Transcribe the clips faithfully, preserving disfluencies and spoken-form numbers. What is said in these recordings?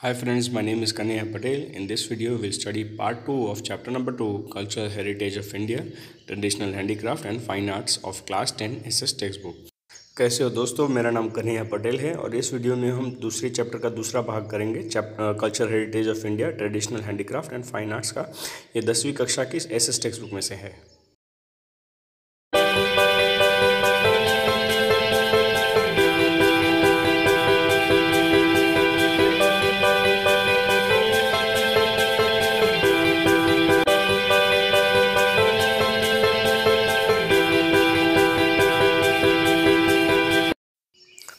Hi friends, my name is Kanhaiya Patel. In this video, we'll study part two of chapter number two, Cultural Heritage of India, Traditional Handicraft and Fine Arts of class ten S S textbook. कैसे हो दोस्तों, मेरा नाम कन्हैया पटेल है और इस video में हम दूसरे चैप्टर का दूसरा भाग करेंगे, cultural heritage of India, traditional handicraft and fine arts का. ये दसवीं कक्षा की एसएस टेक्स्ट बुक में से है.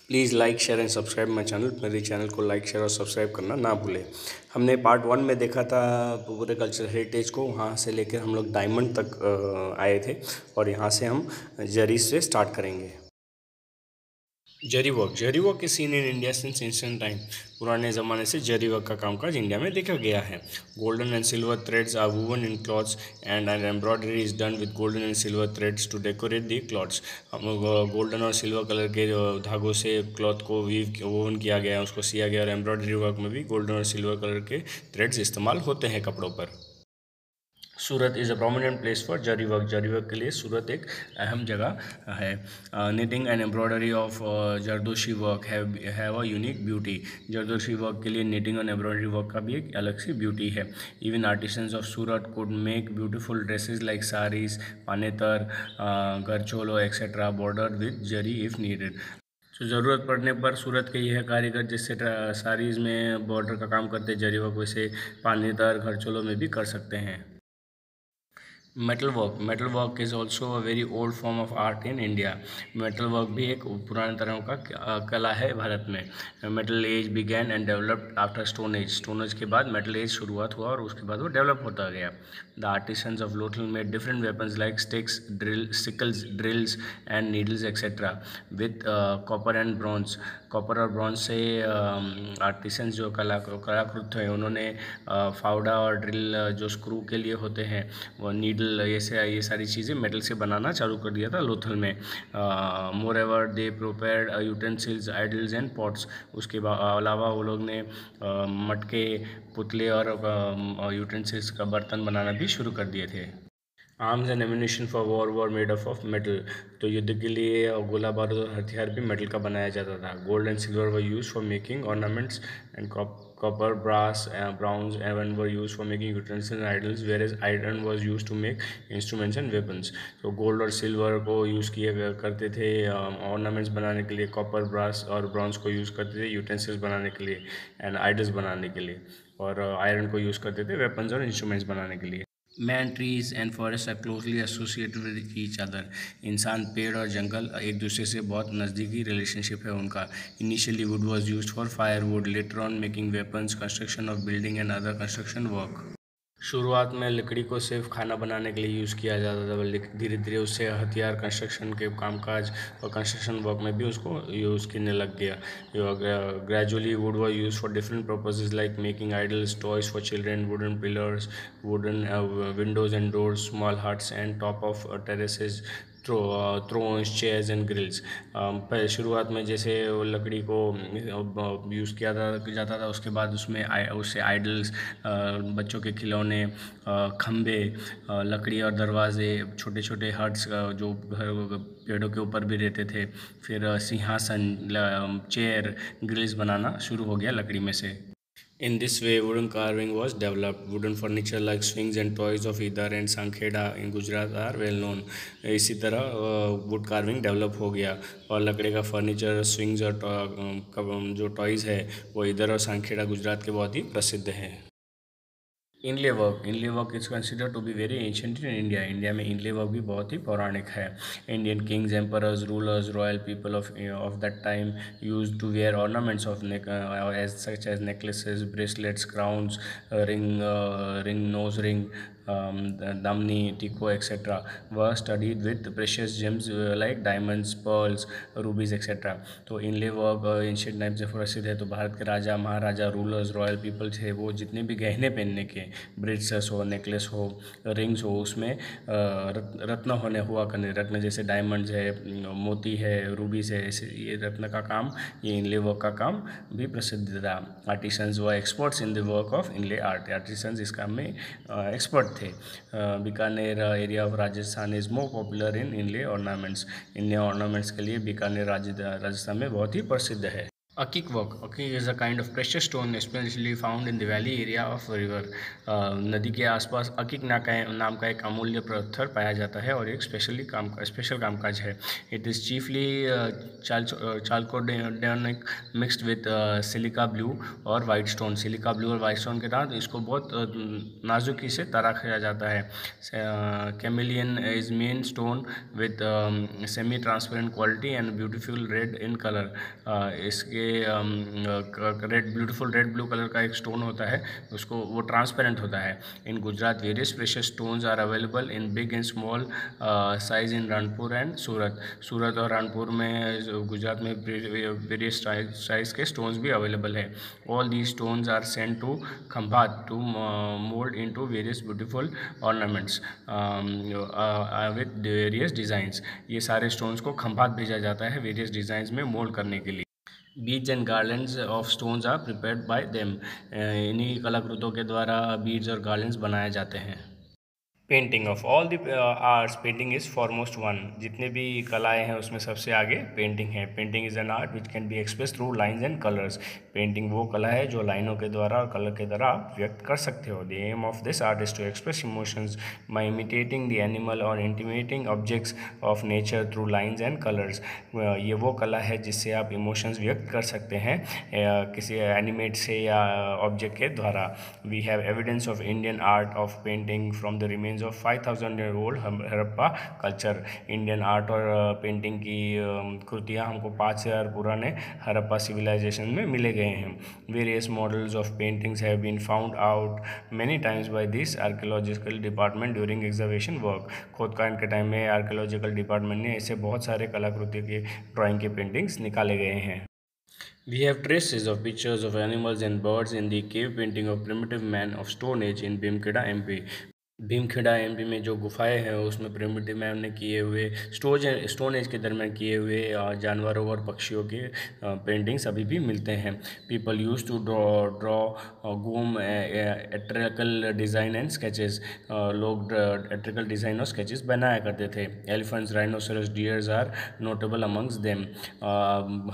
Please like share and subscribe my channel. मेरे चैनल को लाइक शेयर और सब्सक्राइब करना ना भूलें. हमने पार्ट वन में देखा था पूरे कल्चरल हेरिटेज को, वहाँ से लेकर हम लोग डायमंड तक आए थे और यहाँ से हम जरी से स्टार्ट करेंगे. Zari work zari work is seen in India since ancient time. पुराने ज़माने से जरी वर्क का कामकाज इंडिया में देखा गया है. Golden and silver threads are woven in clothes and an embroidery is done with golden and silver threads to decorate the clothes. हम लोग गोल्डन और सिल्वर कलर के धागों से क्लॉथ को वीव वोवन किया गया, उसको सिया गया और एम्ब्रॉयडरी वर्क में भी गोल्डन और सिल्वर कलर के थ्रेड्स इस्तेमाल होते हैं कपड़ों पर. Surat is a prominent place for zari work. Zari work के लिए सूरत एक अहम जगह है. Knitting and embroidery of zardozi work have a unique beauty. Zardozi work के लिए निटिंग एंड एम्ब्रॉयडरी वर्क का भी एक अलग सी ब्यूटी है. Even artisans of Surat could make beautiful dresses like saris, panetar, gharcholo etcetera border with zari if needed. तो ज़रूरत पड़ने पर सूरत के यह कारीगर जिससे साड़ीज़ में बॉर्डर का काम करते जरी वर्क, वैसे पानेतर गरचोलो में भी कर सकते हैं. Metal work metal work is also a very old form of art in India. Metal work भी एक पुराने तरह का कला है भारत में. Metal age began and developed after stone age. Stone age के बाद मेटल एज शुरुआत हुआ और उसके बाद वो डेवलप होता गया. The artisans of Lothal made different weapons like sticks, drill, sickles, drills and needles etcetera with copper and bronze. Copper और ब्रॉन्ज से आर्टिसंस जो कला कलाकृत थे उन्होंने फावड़ा और ड्रिल जो स्क्रू के लिए होते हैं वो नीडल ऐसे ये सारी चीज़ें मेटल से बनाना चालू कर दिया था लोथल में. Moreover they prepared utensils, idols and pots. उसके अलावा वो लोग ने uh, मटके, पुतले और यूटेंसिल्स uh, का बर्तन बनाना भी शुरू कर दिए थे. Arms and ammunition for war war made of of metal. तो युद्ध के लिए गोला बारूद और हथियार भी मेटल का बनाया जाता था. Gold and silver were used for making ornaments and cop copper, brass, uh, bronze and were used for making utensils and idols, whereas iron was used to make instruments and weapons. तो gold और silver को use किया करते थे ornaments बनाने के लिए. copper, brass और bronze को use करते थे utensils बनाने के लिए and idols बनाने के लिए, और iron को use करते थे weapons और instruments बनाने के लिए. Man trees and forest are closely associated with each other. इंसान, पेड़ और जंगल एक दूसरे से बहुत नज़दीकी रिलेशनशिप है उनका. Initially wood was used for fire wood, later on making weapons, construction of building and other construction work. शुरुआत में लकड़ी को सिर्फ खाना बनाने के लिए यूज़ किया जाता था, लेकिन धीरे धीरे उससे हथियार, कंस्ट्रक्शन के कामकाज और कंस्ट्रक्शन वर्क में भी उसको यूज़ करने लग गया. Gradually wood was used for different purposes like making idols, toys for children, wooden pillars, wooden windows and doors, small huts and top of terraces, thrones, chairs and grills. पहले शुरुआत में जैसे लकड़ी को यूज़ किया जाता था, उसके बाद उसमें उससे आइडल्स, बच्चों के खिलौने, खंबे, लकड़ी और दरवाजे, छोटे छोटे हट्स जो घर पेड़ों के ऊपर भी रहते थे, फिर सिंहासन, चेयर, ग्रिल्स बनाना शुरू हो गया लकड़ी में से. In this way, wooden carving was developed. Wooden furniture like swings and toys of Idar and Sankheda in Gujarat are well known. इसी तरह wood carving develop हो गया और लकड़ी का furniture, swings और जो toys है वो इधर और सांखेड़ा गुजरात के बहुत ही प्रसिद्ध है. Inlay work inlay work is considered to be very ancient in India. India में इनले वर्क भी बहुत ही पौराणिक है. Indian kings, emperors, rulers, royal people of of that time used to wear ornaments of as such as necklaces, bracelets, crowns, ring ring nose ring, damni, tiko etcetera were studded with precious gems like diamonds, pearls, rubies etcetera. तो inlay work ancient time से प्रसिद्ध है. तो भारत के राजा, महाराजा, rulers, royal people थे, वो जितने भी गहने पहनने के ब्रेसलेट्स हो, नेकलेस हो, रिंग्स हो, उसमें रत्न होने हुआ करने रत्न जैसे डायमंड्स है, मोती है, रूबीज है, ऐसे ये रत्न का काम, ये इनले वर्क का काम भी प्रसिद्ध था। Artisans were experts in the work of inlay art, artisans इस काम में एक्सपर्ट थे। Bikaner area of Rajasthan is more popular in inlay ornaments, inlay ornaments के लिए बीकानेर राजस्थान में बहुत ही प्रसिद्ध है। Akik work. Akik is a kind of precious stone especially found in the valley area of river. नदी के आसपास अकीक नाम का एक अमूल्य पत्थर पाया जाता है और एक स्पेशली काम स्पेशल कामकाज है। It is chiefly chalcedonic mixed with silica blue और वाइट स्टोन। सिलिका ब्लू और वाइट स्टोन के साथ इसको बहुत नाजुकी से तरा किया जाता है। Carnelian is main stone with semi transparent quality and beautiful red in colour. इसके red beautiful red blue colour का एक स्टोन होता है, उसको वो ट्रांसपेरेंट होता है। In Gujarat various precious stones are available in big and small size in Ranpur and Surat. Surat और रनपुर में गुजरात में वेरियस साइज के स्टोन्स भी अवेलेबल है। All these stones are sent to Khambhat to mould in to various beautiful ornaments with various designs. ये सारे stones को खंभात भेजा जाता है वेरियस डिज़ाइंस में मोल्ड करने के लिए। Beads and garlands of stones are prepared by them. इन्हीं कलाकृतों के द्वारा बीड्स और गार्लैंड्स बनाए जाते हैं। Painting of all the arts, painting is foremost one. जितने भी कलाएं हैं उसमें सबसे आगे पेंटिंग है। Painting is an art which can be express through lines and colours. Painting वो कला है जो लाइनों के द्वारा और कलर के द्वारा आप व्यक्त कर सकते हो। The aim of this art is to express emotions by imitating the animal और intimating objects of nature through lines and colours. ये वो कला है जिससे आप इमोशंस व्यक्त कर सकते हैं किसी एनिमेट से या ऑब्जेक्ट के द्वारा। We have evidence of Indian art of painting from the remains of five thousand year old Harappa culture. Indian art और पेंटिंग की कृतियाँ हमको पाँच हज़ार पुराने हड़प्पा सिविलाइजेशन में मिले गए हैं। Various models of paintings have been found out many times by this archaeological department during excavation work. खोदकांड के टाइम में आर्कियोलॉजिकल डिपार्टमेंट ने ऐसे बहुत सारे कलाकृति के ड्राइंग के पेंटिंग्स निकाले गए हैं। We have traces of pictures of animals and birds in the cave painting of primitive man of stone age in Bhimkheda M P। Bhimkheda MP में जो गुफाएं हैं उसमें प्रिमिटिव मैन ने किए हुए स्टोज स्टोन एज के दरम्यान किए हुए जानवरों और पक्षियों के पेंटिंग्स अभी भी मिलते हैं। People used to draw draw geometrical design and sketches. लोग एट्रिकल डिज़ाइन और स्केचेस बनाया करते थे। Elephants, rhinoceros, deers are notable amongst them.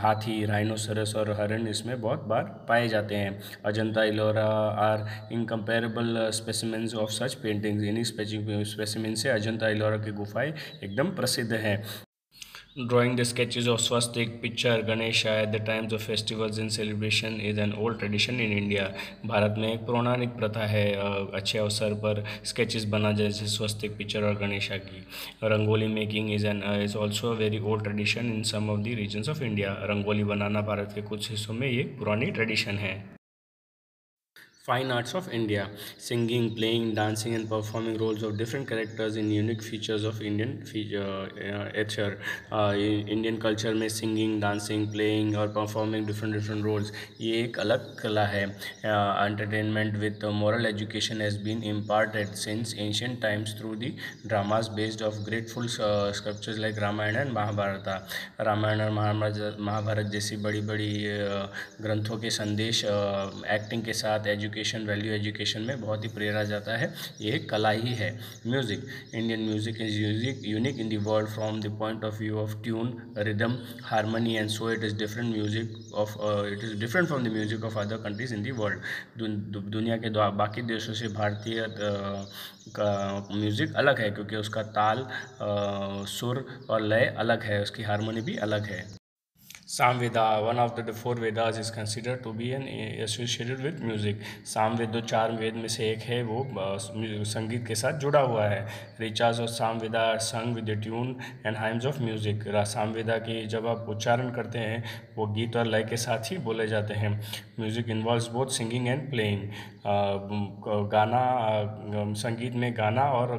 हाथी, राइनोसरस और हरन इसमें बहुत बार पाए जाते हैं। Ajanta Ellora are incomparable specimens of such painting. इन्हीं स्पेसिमेन से अजंता इलोरा की गुफाएं एकदम प्रसिद्ध हैं। Drawing the sketches of swastik, picture Ganesha at the times of festivals and celebration is an old tradition in India। Bharat में एक पौराणिक प्रथा है अच्छे अवसर पर स्केचेस बना जैसे स्वस्तिक, पिक्चर और गणेशा की। Rangoli making is an is also very old tradition in some of the regions of India. Rangoli बनाना भारत के कुछ हिस्सों में ये पुरानी ट्रेडिशन है। Fine arts of India, singing, playing, dancing and performing roles of different characters in unique features of Indian feature, uh, Indian culture में singing, dancing, playing और performing different different roles ये एक अलग कला है। Entertainment with moral education has been imparted since ancient times through the dramas based of grateful uh, sculptures like Ramayana and Mahabharata। Ramayan और महाभारत जैसी बड़ी बड़ी ग्रंथों के संदेश एक्टिंग के साथ एजुकेशन एजुकेशन वैल्यू एजुकेशन में बहुत ही प्रेरणा जाता है। ये कला ही है। Music, Indian music is music unique in the world from the point of view of tune, rhythm, harmony and so it is different music of it is different from the music of other countries in the world. दुनिया के बाकी देशों से भारतीय का music अलग है क्योंकि उसका ताल, सुर और लय अलग है, उसकी हारमोनी भी अलग है। Samveda, one of the four Vedas, is considered to be an associated with music। Samaveda जो चार वेद में से एक है वो संगीत के साथ जुड़ा हुआ है। रिचार्स और Samaveda sung with the tune and hymns of music. Samaveda की जब आप उच्चारण करते हैं वो गीत और लय के साथ ही बोले जाते हैं। Music involves both singing and playing. गाना, संगीत में गाना और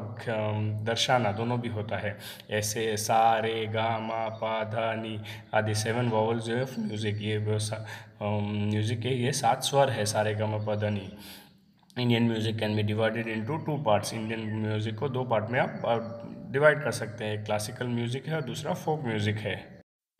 दर्शाना दोनों भी होता है। ऐसे सा, रे, गा, मा, पा, धा, नी आदि सेवन वॉवल्स ऑफ म्यूज़िक, ये म्यूज़िक के ये सात स्वर है सारे गमा पधनी। Indian music can be divided into two parts. Indian music को दो पार्ट में आप डिवाइड कर सकते हैं, क्लासिकल म्यूज़िक है और दूसरा फोक म्यूज़िक है।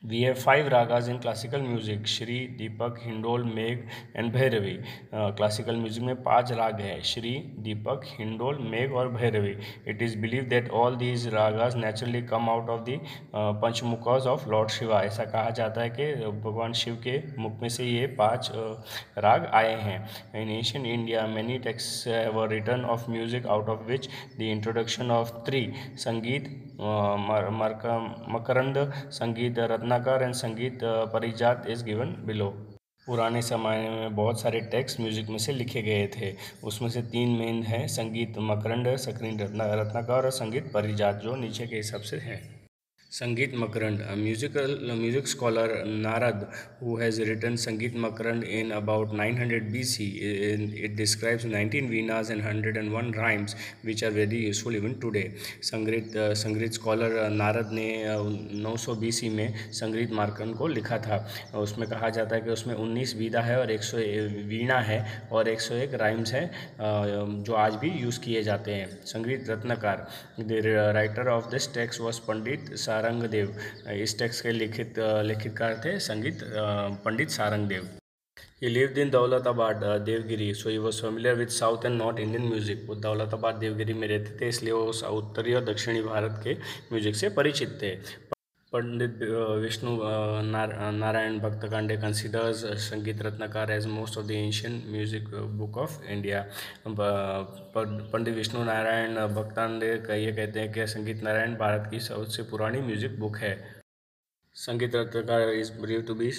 We have five ragas in classical music, Shri, Deepak, Hindol, Megh and Bhairavi. Classical music में पाँच राग है, श्री, दीपक, हिंडोल, मेघ और Bhairavi. It is believe that all these ragas naturally come out of the पंचमुखज of Lord Shiva. ऐसा कहा जाता है कि भगवान शिव के मुख में से ये पाँच uh, राग आए हैं। In Asian India many text were written of music out of which the introduction of three Sangeet Makarand, संगीत रत्नाकर एंड संगीत परिजात इज गिवन बिलो। पुराने समय में बहुत सारे टेक्स्ट म्यूज़िक में से लिखे गए थे, उसमें से तीन मेन हैं, संगीत मकरंद, संगीत रत्नाकर और संगीत परिजात, जो नीचे के हिसाब से हैं। Sangeet Makrand, a musical a music scholar Narad, who has written Sangeet Makrand in about nine hundred B C, it describes nineteen Venas and one hundred and one rhymes, which are very useful even today. Sangeet uh, Sangeet scholar Narad ने nine hundred B C में Sangeet Makrand को लिखा था। उसमें कहा जाता है कि उसमें उन्नीस वीणा है और एक सौ एक वीणा है और एक सौ एक राइम्स हैं, जो आज भी यूज़ किए जाते हैं। संगीत Ratnakar, the writer of this text was Pandit Sar Sarangdev. इस टेक्स्ट के लिखित लिखितकार थे संगीत Pandit Sarangdev. He lived in Daulatabad Devgiri, so he was familiar with south and north Indian music. वो दौलताबाद देवगिरी में रहते थे, इसलिए वो उत्तरी और दक्षिणी भारत के म्यूजिक से परिचित थे। Pandit Vishnu Narayan Bhatkhande considers Sangeet Ratnakar as most of the ancient music book of India. Pandit Vishnu Narayan Bhatkhande ये कहते हैं कि संगीत नारायण भारत की सबसे पुरानी म्यूजिक बुक है। Sangeet Ratnakar is believe to be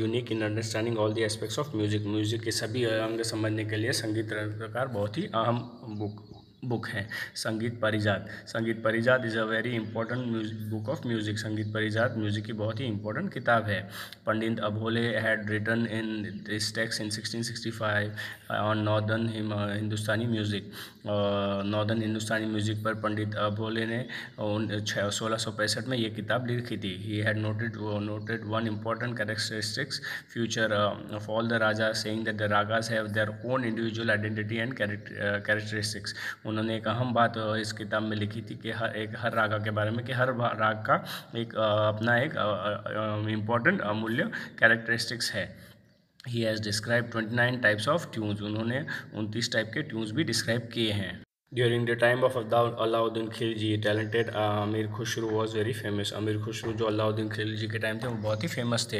unique in understanding all the aspects of music. Music के सभी अंग समझने के लिए संगीत रत्नाकर बहुत ही अहम बुक बुक है। Sangeet Parijat, Sangeet Parijat is a very important music book of music. Sangeet Parijat music की बहुत ही इंपॉर्टेंट किताब है। Pandit Abhole had written in this text in sixteen sixty five on northern Hindustani music. Northern Hindustani music पर पंडित अभोले ने सोलह सौ पैंसठ में ये किताब लिखी थी। He had noted noted one important characteristics future of all the raga, saying that the ragas have their own individual identity and characteristics. उन्होंने एक अहम बात इस किताब में लिखी थी कि हर एक हर रागा के बारे में कि हर राग का एक अपना एक इम्पॉर्टेंट अमूल्य कैरेक्टरिस्टिक्स है। He has describe twenty nine types of tunes, उन्होंने उनतीस टाइप के ट्यून्स भी डिस्क्राइब किए हैं। During the time of Alauddin Khilji, talented uh, Amir Khusro was very famous. Amir Khusro जो Alauddin Khilji के टाइम थे वो बहुत ही फेमस थे।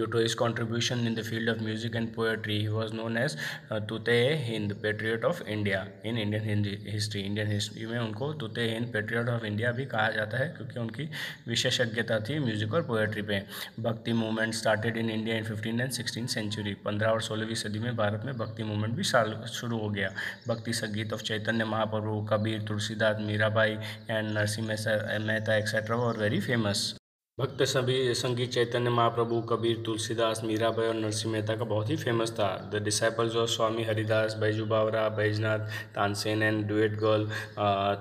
Due to his contribution in the field of music and poetry, he was known as uh, Tuti-e-Hind, Patriot of India in Indian Hindi history. Indian history में उनको Tuti-e-Hind, Patriot of India भी कहा जाता है क्योंकि उनकी विशेषज्ञता थी म्यूजिक और पोएट्री पे। भक्ति movement started in India in fifteen and sixteen century. पंद्रह और सोलहवीं सदी में भारत में भक्ति मूवमेंट भी साल शुरू हो गया। Bhakti Sangeet of Chaitanya Maha Prabhu, Kabir, Tulsidas, Mirabai and Narsinh Mehta etcetera are very famous. भक्त सभी संगीत चैतन्य महाप्रभु, कबीर, तुलसीदास, मीराबाई और नरसिंह मेहता का बहुत ही फेमस था। The disciples of Swami Haridas, Baiju Bawra, Baijnath, Tansen and duet girl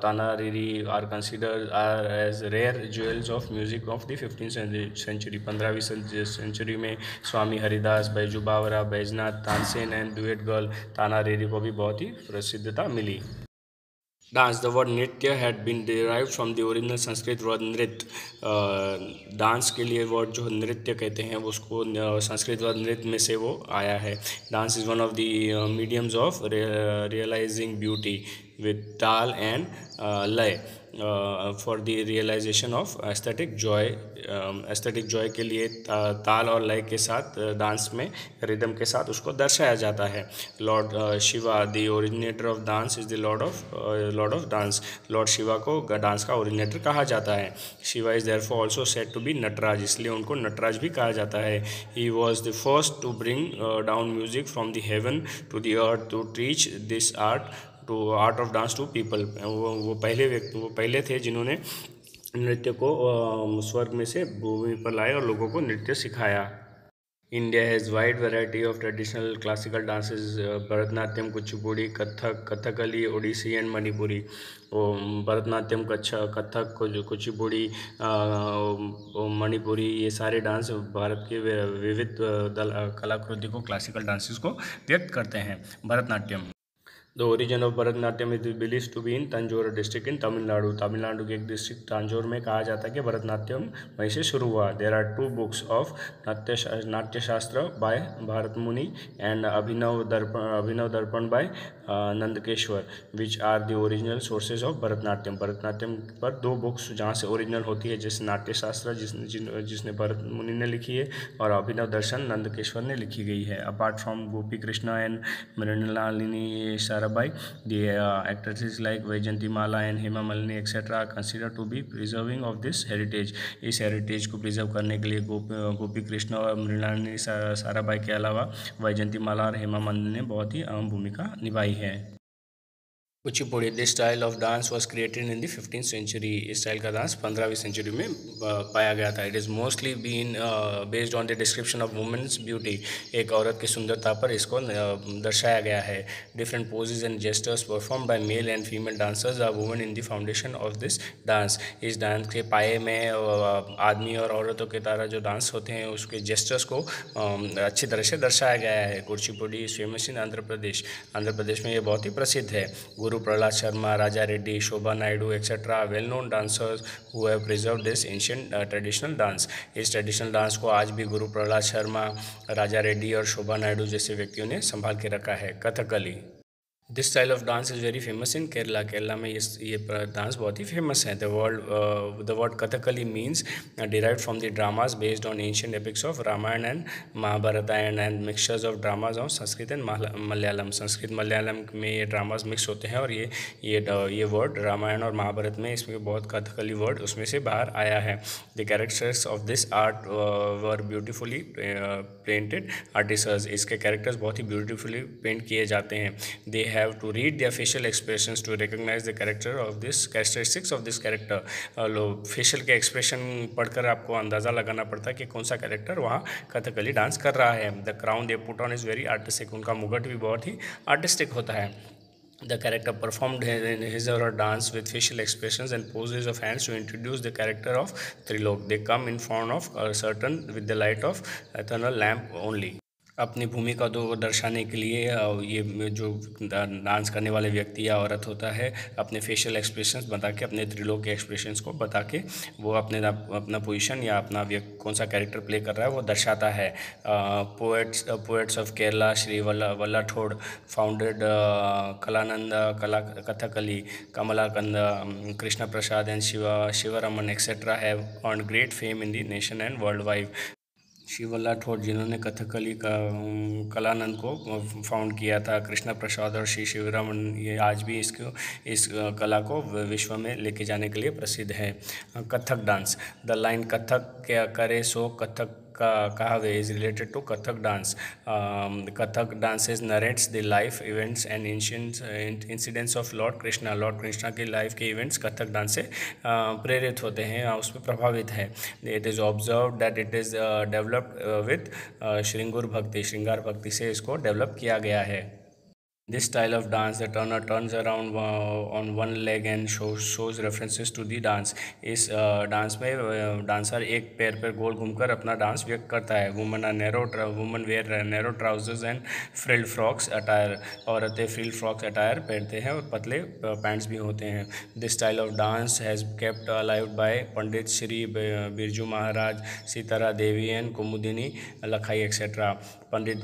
Tana Riri are considered are as rare jewels of music of the fifteen century. पंद्रहवीं सेंचुरी में Swami Haridas, Baiju Bawra, Baijnath, Tansen and duet girl Tana Riri को भी बहुत ही प्रसिद्धता मिली। Dance, the word nritya had been derived from the original Sanskrit word नृत्य। uh, dance के लिए वर्ड जो नृत्य कहते हैं उसको संस्कृत वर्ड नृत्य में से वो आया है। Dance is one of the mediums of realising beauty with taal and laya for the realisation of aesthetic joy. Aesthetic joy के लिए ताल और लय के साथ डांस में रिदम के साथ उसको दर्शाया जाता है। Lord Shiva the originator of dance is the lord of lord of dance. Lord Shiva को डांस का ओरिजिनेटर कहा जाता है। Shiva is therefore also said to be Nataraj, इसलिए उनको नटराज भी कहा जाता है। He was the first to bring down music from the heaven to the earth to teach this art to art of dance to people. वो वो पहले व्यक्ति वो पहले थे जिन्होंने नृत्य को स्वर्ग में से भूमि पर लाए और लोगों को नृत्य सिखाया। India has wide variety of traditional classical dances, uh, Bharatanatyam, Kuchipudi, Kathak, Kathakali, Odissi and Manipuri. um, Bharatanatyam, Kathak, Kuchipudi, uh, um, Manipuri, ये सारे डांस भारत के विविध कलाकृति को क्लासिकल डांसेस को व्यक्त करते हैं। Bharatanatyam The origin of Bharatanatyam is believed to be in Tanjore district in Tamil Nadu. Tamil Nadu के एक district Tanjore में कहा जाता है कि भरतनाट्यम वहीं से शुरू हुआ. There are two books of Natya Shastra by Bharat Muni and Abhinav Darpan, Abhinav Darpan by uh, Nandakeshwar, which are the original sources of Bharatanatyam. Bharatanatyam पर दो books जहाँ से original होती है, जैसे Natya Shastra जिस, जिन, जिसने भरत मुनि ने लिखी है और अभिनव दर्शन नंदकेश्वर ने लिखी गई है. Apart from Gopi Krishna and Mrinalini Sarah by the uh, actresses like Vaijayantimala and Hema Malini et cetera are considered to be preserving of this heritage. इस heritage को preserve करने के लिए गोपी कृष्ण और मृणालिनी साराभाई के अलावा वैजयंतीमाला और हेमा मालिनी ने बहुत ही अहम भूमिका निभाई है. Kuchipudi. This style of dance was created in the fifteen century. इस स्टाइल का डांस पंद्रहवीं सेंचुरी में पाया गया था. It is mostly been based on the description of women's beauty. एक औरत की सुंदरता पर इसको दर्शाया गया है. Different poses and gestures perform by male and female dancers are women in the foundation of this dance. इस डांस के पाए में आदमी और औरतों के द्वारा जो डांस होते हैं उसके जेस्टर्स को अच्छी तरह से दर्शाया गया है. Kuchipudi is famous in Andhra Pradesh. Andhra Pradesh में ये बहुत ही प्रसिद्ध है. Guru Prabhas Sharma, Raja Reddy, Shobha Naidu, et cetera are well-known dancers who have preserved this ancient uh, traditional dance. इस traditional dance को आज भी Guru Prabhas Sharma, Raja Reddy और Shobha Naidu जैसे व्यक्तियों ने संभाल के रखा है. Kathakali. This style of dance is very famous in Kerala. Kerala में ये ये डांस बहुत ही फेमस है. The word the word Kathakali means derived from the dramas based on ancient epics of Ramayan and Mahabharata and and mixtures of dramas of Sanskrit and Malayalam. Sanskrit Malayalam में ये dramas mix होते हैं और ये ये ये वर्ड रामायण और महाभारत में इसमें बहुत कथकली वर्ड उसमें से बाहर आया है. The characters of this art were beautifully painted artists. इसके कैरेक्टर्स बहुत ही ब्यूटिफुली पेंट किए जाते हैं. They have to read their facial expressions to recognize the character of this characteristics of this character. लो फेशियल के एक्सप्रेशन पढ़कर आपको अंदाज़ा लगाना पड़ता है कि कौन सा कैरेक्टर वहाँ कथकली डांस कर रहा है. The crown they put on is very artistic. उनका मुगट भी बहुत ही आर्टिस्टिक होता है. The character performed his or her dance with facial expressions and poses of hands to introduce the character of Trilok. They come in front of a certain with the light of eternal lamp only. अपनी भूमिका को दर्शाने के लिए ये जो dance करने वाले व्यक्ति या औरत होता है अपने फेशियल एक्सप्रेशंस बता के अपने त्रिलोक के एक्सप्रेशंस को बता के वो अपने अपना पोजीशन या अपना व्यक्ति कौन सा कैरेक्टर प्ले कर रहा है वो दर्शाता है. Poets poets of Kerala Shri Valla Vallathol founded Kalananda Kala Kathakali. Kamalakanda Krishna Prasad and Shiva Shivaraman etcetera have earn great fame in the nation and world wide. Shiva Rathore जिन्होंने कथकली का कलानंद को फाउंड किया था. कृष्णा प्रसाद और श्री शिवरामन ये आज भी इसको इस कला को विश्व में लेके जाने के लिए प्रसिद्ध है. Kathak dance. The line Kathak क्या करे सो कथक का कहवे is related to Kathak dance. Kathak dances narrates the life events and ancient incidents of lord Krishna. Lord Krishna के लाइफ के इवेंट्स कथक डांस से प्रेरित होते हैं, उसमें प्रभावित है. It is observe that it is developed with shringar bhakti. श्रृंगार भक्ति से इसको डेवलप किया गया है. This style of dance, the turner turns around on one leg and shows shows references to the dance. इस डांस में डांसर एक पैर पर गोल घूमकर अपना डांस व्यक्त करता है. Woman are narrow woman wear narrow trousers and frill frocks attire. औरतें फ्रिल फ्रॉक्स अटायर पहनते हैं और पतले पैंट्स भी होते हैं. This style of dance has kept alive by Pandit Shri Birju Maharaj, Sitara Devi and Kumudini Lakhia etcetera. Pandit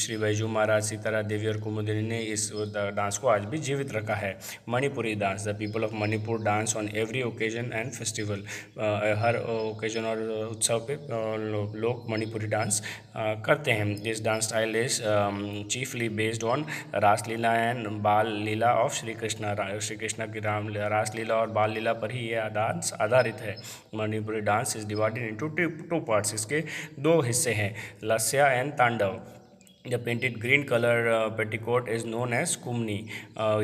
Shri Baiju Maharaj, Sitara Devi और कुमुदिनी ने इस डांस को आज भी जीवित रखा है. Manipuri dance. The people of Manipur dance on every occasion and festival. हर ओकेजन और उत्सव पे लोग मणिपुरी डांस करते हैं. This dance style is chiefly based on Raslila and Bal Lila of Shri Krishna. Shri Krishna की राम रासलीला और बाल लीला पर ही यह डांस आधारित है. Manipuri dance is divided into two parts. इसके दो हिस्से हैं, Lasya and Tandav. The painted green colour petticoat is known as Kumni.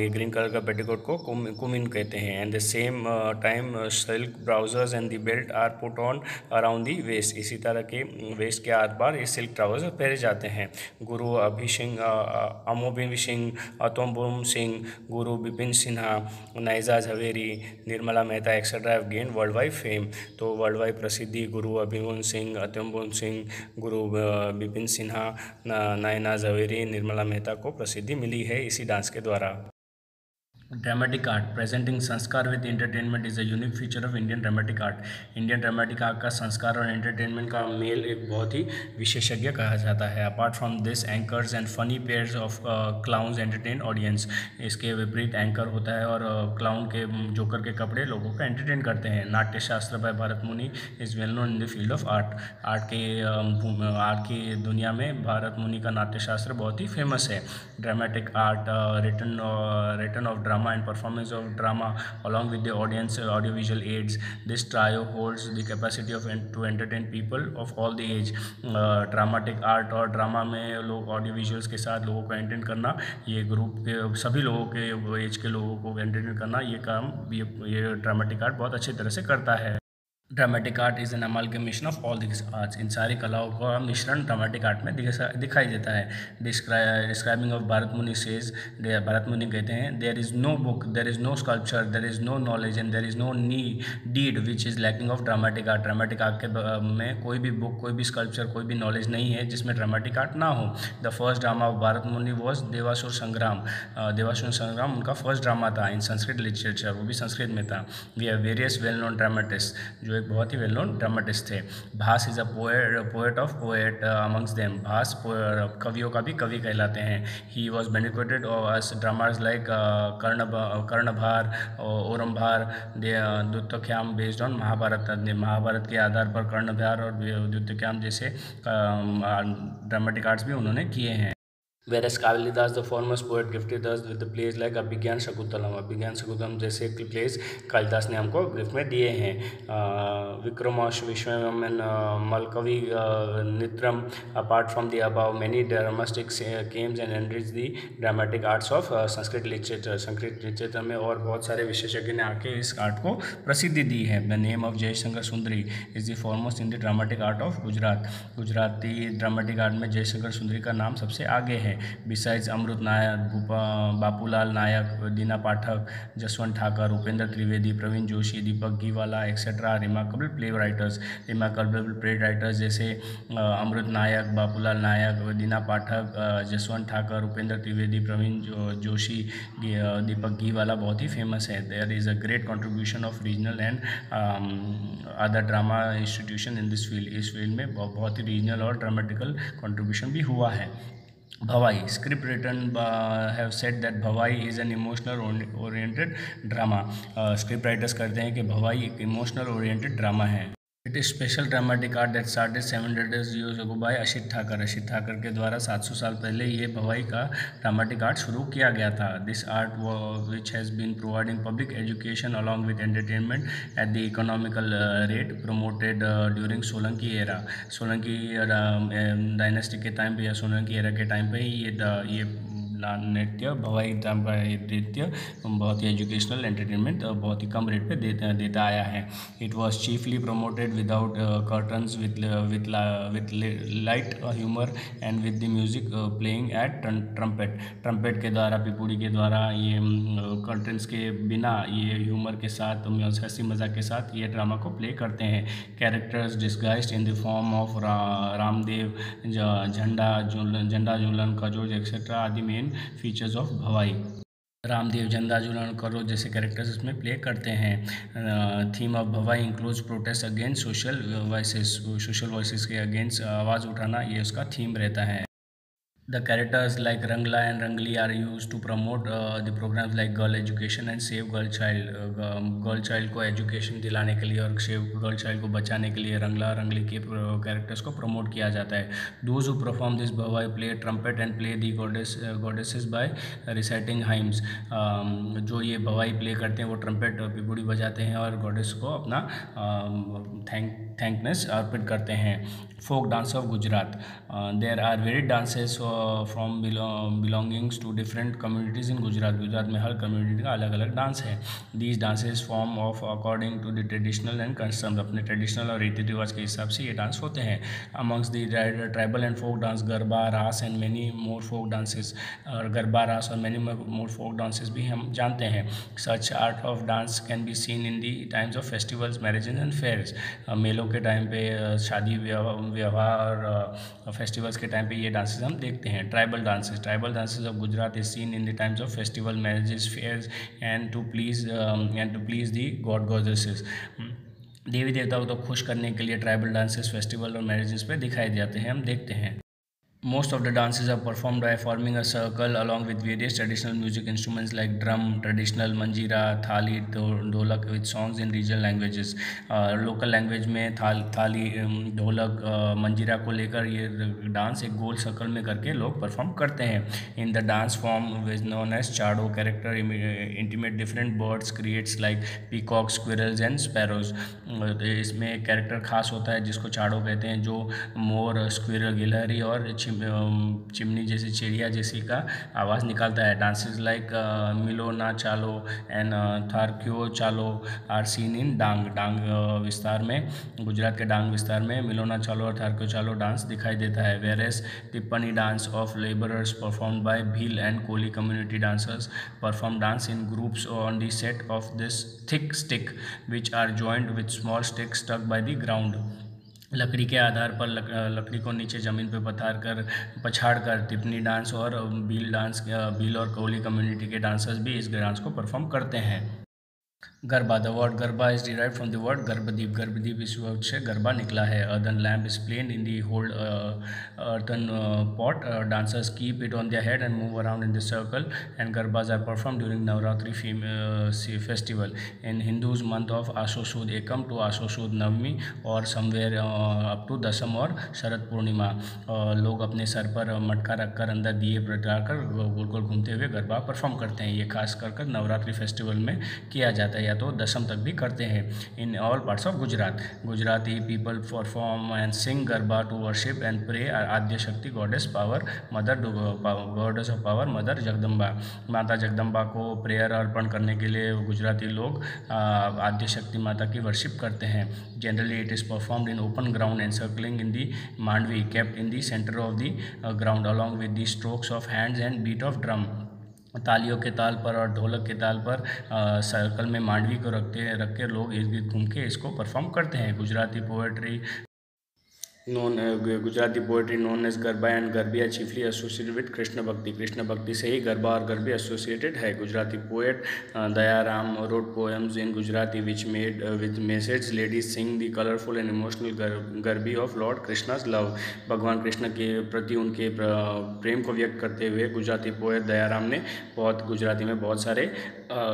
ये ग्रीन कलर का पेटिकोट को कुमिन कहते हैं. And the same time silk trousers and the belt are put on around the waist. इसी तरह के वेस्ट के आर बार ये सिल्क ट्राउजर पहने जाते हैं. गुरु अभिषिंग अमोभिषिंग Atombum Singh, Guru Bipin Sinha, Naijaj Haveri, Nirmala Mehta etcetera have gain world wide fame. तो वर्ल्ड वाइड प्रसिद्धि गुरु अभिमोहन सिंह, अतोम्बुम सिंह, गुरु बिपिन सिन्हा, नायना जवेरी, निर्मला मेहता को प्रसिद्धि मिली है इसी डांस के द्वारा। Dramatic art, presenting sanskar with entertainment is a unique feature of Indian dramatic art. Indian dramatic art का संस्कार और एंटरटेनमेंट का मेल एक बहुत ही विशेषज्ञ कहा जाता है। Apart from this anchors and funny pairs of clowns entertain audience, इसके विपरीत एंकर होता है और क्लाउन uh, के जोकर के कपड़े लोगों को एंटरटेन करते हैं। नाट्य शास्त्र by Bharat Muni is well known in the field of art. Art के uh, आर्ट की दुनिया में भारत मुनि का नाट्य शास्त्र बहुत ही फेमस है। Dramatic art, written written of drama and performance of drama along with the audience uh, audiovisual aids. This trio holds the capacity of en to entertain people of all the age. uh, dramatic art और drama में लोग audiovisuals के साथ लोगों को entertain करना, ये group के सभी लोगों के age के लोगों को entertain करना, ये काम ये ये dramatic art बहुत अच्छी तरह से करता है। Dramatic art is an amalgamation of all this arts, इन सारी कलाओं का मिश्रण ड्रामेटिक आर्ट में दिखाई देता है। डिस्क्राइबिंग ऑफ भारत मुनि सेज, भारत मुनि कहते हैं, there is no book, there is no sculpture, there is no knowledge and there is no नी deed which is lacking of dramatic art. Dramatic art के में कोई भी बुक, कोई भी स्कल्पचर, कोई भी नॉलेज नहीं है जिसमें ड्रामेटिक आर्ट ना हो। The first drama of Bharat Muni was देवासुर संग्राम। देवासुर संग्राम उनका फर्स्ट ड्रामा था इन संस्कृत लिटरेचर, वो भी संस्कृत में था। We have various well known dramatist, जो बहुत ही वेल नोन ड्रामेटिस्ट थे। Bhas is a poet, poet of poet amongst them. भास कवियों का भी कवि कहलाते हैं। ही वॉज बेनिक्वेटेड as dramas like Karna Karnabhar, Orambhar, Dyutokhyam based on Mahabharat. Mahabharat के आधार पर कर्णभार और द्युतोख्याम जैसे ड्रामेटिक आर्ट्स भी उन्होंने किए हैं। Whereas Kavalidas, the foremost poet, gifted us with the plays like Abhigyan Shakuntalam. Abhigyan Shakuntalam जैसे plays कालिदास ने हमको गिफ्ट में दिए हैं। विक्रमोश, विश्वम and Malkavi, Nitram. Apart from the above, many dramatic came and enrich the dramatic arts of Sanskrit literature. Sanskrit literature में और बहुत सारे विशेषज्ञ ने आके इस आर्ट को प्रसिद्धि दी है। The name of Jayshankar Sundari is the foremost in the dramatic art of Gujarat. Gujarati dramatic art में जयशंकर सुंदरी का नाम सबसे आगे है। Besides Amrit Nayak, Bapulal Nayak, Dina Pathak, Jaswant Thakar, Upendra Trivedi, Pravin Joshi, Deepak Gheewala etcetera remarkable play writers. Remarkable play writers जैसे अमृत नायक, बापूलाल नायक, दीना पाठक, जसवंत ठाकर, उपेंद्र त्रिवेदी, प्रवीण जोशी, दीपक गीवाला बहुत ही फेमस है। There is a great contribution of regional and other drama institution in this field. इस फील्ड में बहुत ही रीजनल और ड्रामेटिकल कॉन्ट्रीब्यूशन भी हुआ है। Bhavai, script written uh, have said that Bhavai is an emotional oriented drama. Uh, script writers कहते हैं कि भवाई एक emotional oriented drama है। It is special dramatic art that started seven hundred years ago by Ashit Thakar. Ashit Thakar के द्वारा सात सौ साल पहले ये भवाई का ड्रामेटिक आर्ट शुरू किया गया था। This art which has been providing public education along with entertainment at the economical rate promoted during Solanki era. Solanki dynasty के टाइम पर या सोलंकी एरा के टाइम पर ये ये नृत्य भवाई ड्रामा का नृत्य बहुत ही एजुकेशनल एंटरटेनमेंट बहुत ही कम रेट पे देता देता आया है। It was chiefly promoted without curtains with with with light humour and with the music playing at trumpet. Trumpet के द्वारा, पिपुड़ी के द्वारा, ये कर्टन्स के बिना ये ह्यूमर के साथ, हंसी मजाक के साथ ये ड्रामा को प्ले करते हैं। Characters disguised in the form of Ramdev, Jhanda Jhulan, Jhanda Jhulan कजोज etcetera आदि main features of Bhavai. Ramdev, Jhanda Jhulan करो जैसे कैरेक्टर्स इसमें प्ले करते हैं। Theme of Bhavai includes protest against social voices. Social voices के अगेंस्ट आवाज़ उठाना ये उसका थीम रहता है। The characters like Rangla and Rangli are used to promote uh, the programs like girl education and save girl child. Uh, girl child को education दिलाने के लिए और save girl child को बचाने के लिए रंगला और रंगली के characters को promote किया जाता है। Those who perform this Bhavai play trumpet and play the goddess uh, goddesses by reciting hymns. Um, जो ये Bhavai play करते हैं वो trumpet पिपुड़ी बजाते हैं और goddess को अपना uh, thank thankness अर्पित करते हैं। Folk dance of Gujarat. Uh, there are varied dances uh, from belong, belongings to different communities in Gujarat. Gujarat में हर community का अलग अलग dance है। These dances form of according to the traditional and customs. अपने traditional और रीति रिवाज के हिसाब से ये dance होते हैं। Amongst the tribal and folk dance, Garba, Raas and many more folk dances. और Garba, Raas और many more folk dances भी हम जानते हैं। Such art of dance can be seen in the times of festivals, marriages and fairs. मेलों के time पे, शादी विवाह और फेस्टिवल्स के टाइम पे ये डांसेस हम देखते हैं. Tribal dances tribal dances of Gujarat is seen in the times of festival, marriages, fairs and to please and to please the god goddesses. देवी देवताओं को खुश करने के लिए ट्राइबल डांसेस फेस्टिवल और मैरिजेस पे दिखाए जाते हैं, हम देखते हैं. Most of the dances are performed by forming a circle along with various traditional music instruments like drum, traditional manjira, thali, dholak with songs in regional languages. Uh, local language में थाल थाली ढोलक मंजीरा को लेकर ये डांस एक गोल circle में करके लोग परफॉर्म करते हैं. In the dance form is known as chado character intimate different birds creates like peacock, squirrels and sparrows. इसमें कैरेक्टर खास होता है जिसको चाडो कहते हैं, जो मोर, स्क्विरल, गिलहरी और चिमनी जैसी चिड़िया जैसी का आवाज़ निकालता है. डांसेस लाइक मिलो ना चालो एंड थारक्यो चालो आर सीन इन डांग डांग विस्तार में, गुजरात के डांग विस्तार में मिलो ना चालो और थारक्यो चालो डांस दिखाई देता है. वेरेस टिप्पणी dance of labourers perform by Bhil and Koli community dancers perform dance in groups on the set of this thick stick which are joint with small stick stuck by the ground. लकड़ी के आधार पर लक, लकड़ी को नीचे ज़मीन पर पथार कर पछाड़ कर टिप्पणी डांस और भील डांस भील और कोली कम्युनिटी के डांसर्स भी इस डांस को परफॉर्म करते हैं. Garba the word garba is derived from the word Garbhdeep. Garbhdeep इस वर्ड से गरबा निकला है. Earthen lamp is plain in the hold earthen pot. Dancers keep it on their head and move around in the circle and garbas are perform during Navratri festival. In Hindus month of आशो सुद एकम to आशो सुद नवमी और somewhere up to दसम और शरद पूर्णिमा. लोग अपने sir पर मटका रखकर अंदर दिए प्रटाकर गोल गोल घूमते हुए गरबा परफॉर्म करते हैं. ये खास कर नवरात्रि फेस्टिवल में किया जाता है, तो दशम तक भी करते हैं. In all parts of Gujarat Gujarati people perform and sing garba to worship and pray Adya Shakti goddess power mother goddess of power mother Jagdamba. माता जगदम्बा को प्रेयर अर्पण करने के लिए गुजराती लोग आद्य शक्ति माता की वर्शिप करते हैं. Generally it is performed in open ground and circling in the mandvi kept in the centre of the ground along with the strokes of hands and beat of drum. तालियों के ताल पर और ढोलक के ताल पर आ, सर्कल में मांडवी को रखते रख के लोग इर्द गिर्द घूम के इसको परफॉर्म करते हैं. Gujarati poetry known Gujarati poetry known as garba and garbiya chiefly associated with Krishna bhakti. Krishna bhakti से ही गरबा और गरबी एसोसिएटेड है. Gujarati poet Dayaram wrote poems in Gujarati which made with message ladies sing the colourful and emotional garbi of lord Krishna's love. भगवान कृष्ण के प्रति उनके प्रेम को व्यक्त करते हुए गुजराती पोएट दयाराम ने बहुत गुजराती में बहुत सारे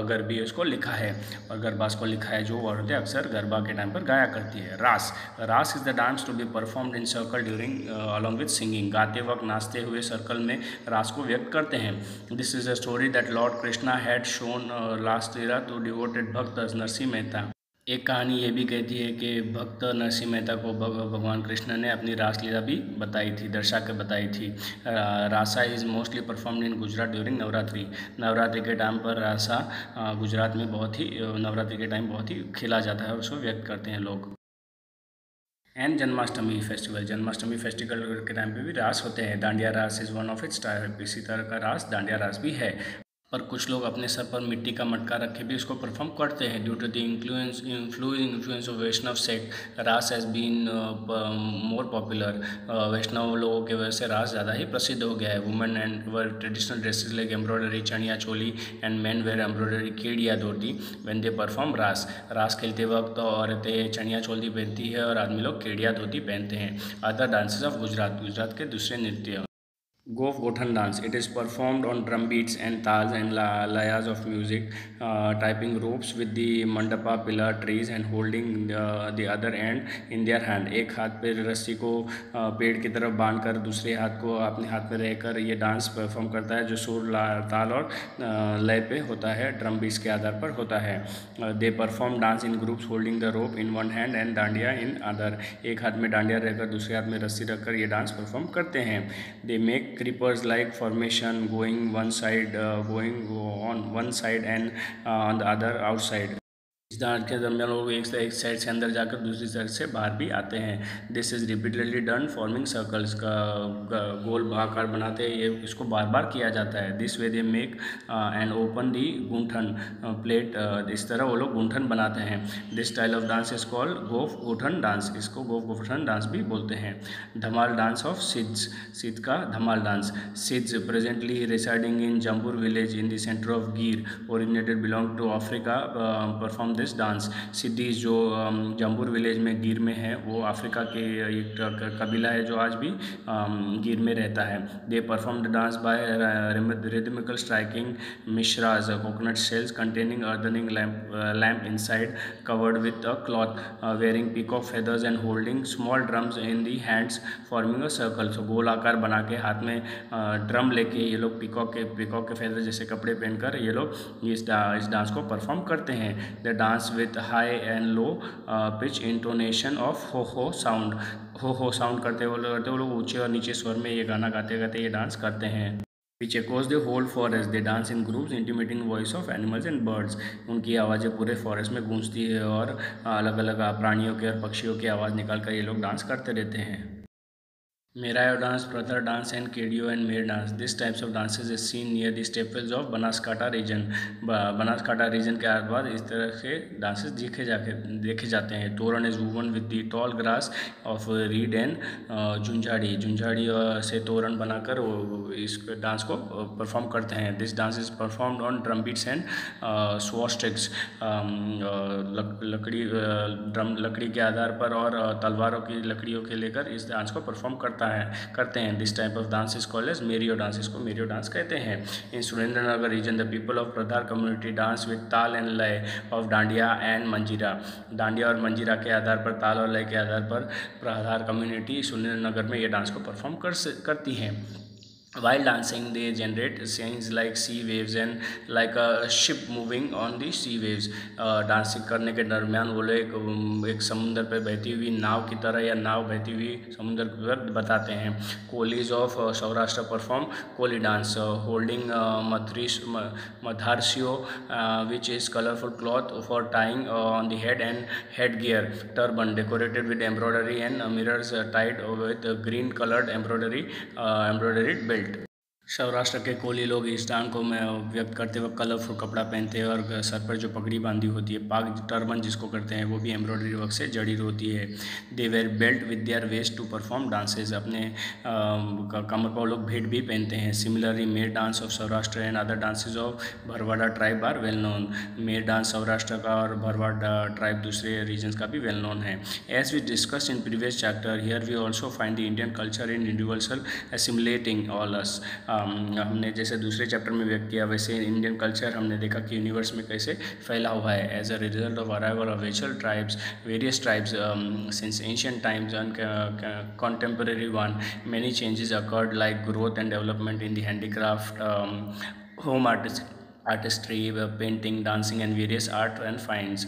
गरबी उसको लिखा है और गरबास को लिखा है, जो औरतें अक्सर गरबा के टाइम पर गाया करती है. Raas raas is the dance to be perform Performed in circle during uh, along with singing. गाते वक्त नाचते हुए सर्कल में रास को व्यक्त करते हैं. This is a story that Lord Krishna had shown uh, last era to devoted भक्त नरसिंह मेहता. एक कहानी ये भी कहती है कि भक्त नरसिंह मेहता को भगवान कृष्ण ने अपनी रासलीला भी बताई थी, दर्शा के बताई थी. Rasa is mostly performed in Gujarat during Navratri. Navratri के टाइम पर रासा गुजरात में बहुत ही नवरात्रि के टाइम बहुत ही खेला जाता है और उसको व्यक्त करते हैं लोग. And Janmashtami festival Janmashtami festival के टाइम पे भी रास होते हैं. Dandiya raas is one of its type. इसी तरह का रास डांडिया रास भी है, पर कुछ लोग अपने सर पर मिट्टी का मटका रखे भी उसको परफॉर्म करते हैं. Due to the influence influence of Vaishnav sect raas has been more popular. Vaishnav लोगों के वजह से रास ज़्यादा ही प्रसिद्ध हो गया है. Women and wear traditional dresses like embroidery chaniya choli and man wear embroidery kediya dhoti when they perform raas. Raas खेलते वक्त औरतें चनिया चोली पहनती है और आदमी लोग केडिया धोती पहनते हैं. Other dances of Gujarat Gujarat के दूसरे नृत्य Gof Gothan dance. It is performed on drum beats and taals and layas of music typing ropes with the mandapa pillar trees and holding the other end in their hand. एक हाथ पर रस्सी को पेड़ की तरफ बांध कर दूसरे हाथ को अपने हाथ में रहकर ये डांस परफॉर्म करता है, जो सुर ताल और लय पे होता है, ड्रम बीट्स के आधार पर होता है. They perform dance in groups holding the rope in one hand and dandiya in other. एक हाथ में डांडिया रहकर दूसरे हाथ में रस्सी रखकर ये डांस परफॉर्म करते हैं. They make creepers like formation going one side uh, going on one side and uh, on the other outside. इस डांस के दरमियान लोग एक से एक साइड से अंदर जाकर दूसरी साइड से बाहर भी आते हैं। This is repeatedly done forming circles का गोल आकार बनाते हैं, ये इसको बार बार किया जाता है। This way they make and open the gunthan plate, इस तरह वो लोग गुंठन बनाते हैं। This style of dance is called गोफ गुठन डांस, इसको गोफ गुठन डांस भी बोलते हैं। धमाल डांस ऑफ सिद्ध, सिद्ध का धमाल dance. Siddi presently residing in Jambur village in the centre of Gir, originated belong to Africa, perform this dance. Siddi जो जम्बूर विलेज में गिर में है, वो अफ्रीका के एक कबीला है जो आज भी गिर में रहता है। They perform the dance by rhythmical striking मिश्राज coconut shells containing earthening lamp lamp inside covered with a cloth, wearing peacock feathers and holding small drums in the hands forming a circle. सो गोल आकार बना के हाथ में drum लेके ये लोग पीकॉक के पीकॉक के फेदर जैसे कपड़े पहनकर ये लोग इस डांस को परफॉर्म करते हैं। The dance with high and low pitch intonation of ho ho sound, हो हो साउंड करते हुए करते वो लोग ऊंचे और नीचे स्वर में ये गाना गाते गाते ये डांस करते हैं। Which echoes the whole forest, they dance in groups intimating voice of animals and birds, उनकी आवाज़ें पूरे फॉरेस्ट में गूंजती है और अलग अलग प्राणियों के और पक्षियों की आवाज़ निकाल कर ये लोग डांस करते रहते हैं। Merayo dance, Prather dance and Kedio and Mere dance. These types of dances is seen near the stepwells of Banaskata region. Banaskata region के आस पास इस तरह से डांसेस देखे जाके देखे जाते हैं। Toran is woven with the tall grass of reed and झुंझाड़ी, झुंझाड़ी से तोरण बनाकर वो इस डांस को परफॉर्म करते हैं। This dance is performed on drum beats and swastikas, लकड़ी ड्रम लकड़ी के आधार पर और तलवारों की लकड़ियों के लेकर इस डांस को परफॉर्म करता है करते हैं। This type of dance is called as Mario dance, इसको मेरियो डांस कहते हैं। In Surendranagar region the people of Pradhar community dance with taal and लय ऑफ डांडिया एंड मंजीरा, डांडिया और मंजीरा के आधार पर, ताल और लय के आधार पर प्रधार कम्युनिटी सुरेंद्र नगर में ये डांस को परफॉर्म कर करती हैं। While dancing, they generate scenes like sea waves and like a ship moving on the sea waves. Dancing करने के दरमियान वो लोग एक समुद्र पर बहती हुई नाव की तरह या नाव बहती हुई समुद्र पर बताते हैं। Kolis of Saurashtra perform Koli dance, holding madharsiyo which is colourful cloth for tying on the head and head gear, turban decorated with embroidery and mirrors tied with green coloured embroidery embroidery belt. Saurashtra के कोली लोग इस डांस को व्यक्त करते वक्त कलरफुल कपड़ा पहनते हैं और सर पर जो पगड़ी बांधी होती है, पाग टर्बन जिसको करते हैं, वो भी एम्ब्रॉयडरी वर्क से जड़ी होती है। They wear belt with their waist to perform dances, अपने कमर पर लोग भेंट भी पहनते हैं। Similarly Mer dance of Saurashtra and other dances of Bharwada tribe are well known, Mer dance Saurashtra का और भरवाड़ा ट्राइब दूसरे रीजन्स का भी वेल नोन है। As we discussed in previous chapter, here we also find the Indian culture in universal assimilating all us. हमने जैसे दूसरे chapter में व्यक्त किया, वैसे इंडियन कल्चर हमने देखा कि यूनिवर्स में कैसे फैला हुआ है। As a result of arrival of various tribes various tribes since ancient times and contemporary one, many changes occurred like growth and development in the handicraft, home artist artistry, painting, dancing and various art and fines.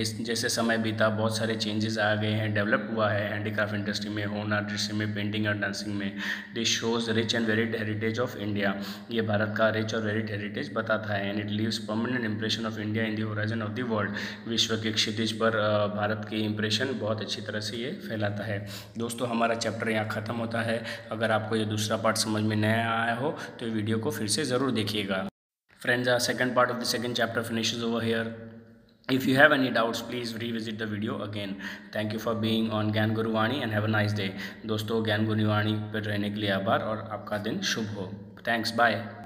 इस जैसे समय बीता बहुत सारे changes आ गए हैं, develop हुआ है हैंडीक्राफ्ट इंडस्ट्री में, होम आर्टिस्ट्री में, पेंटिंग और डांसिंग में। This shows rich and varied heritage of India, ये भारत का रिच और वेरिड हेरिटेज बताता है। And it leaves permanent impression of India in the horizon of the world, विश्व के क्षितिज पर भारत की इंप्रेशन बहुत अच्छी तरह से ये फैलाता है। दोस्तों, हमारा चैप्टर यहाँ ख़त्म होता है। अगर आपको ये दूसरा पार्ट समझ में नहीं आया हो तो वीडियो को फिर से ज़रूर देखिएगा। Friends, our second part of the second chapter finishes over here. If you have any doubts, please revisit the video again. Thank you for being on ज्ञान गुरुवाणी and have a nice day. दोस्तों, ज्ञान गुरुवाणी पर रहने के लिए आभार और आपका दिन शुभ हो। Thanks, bye.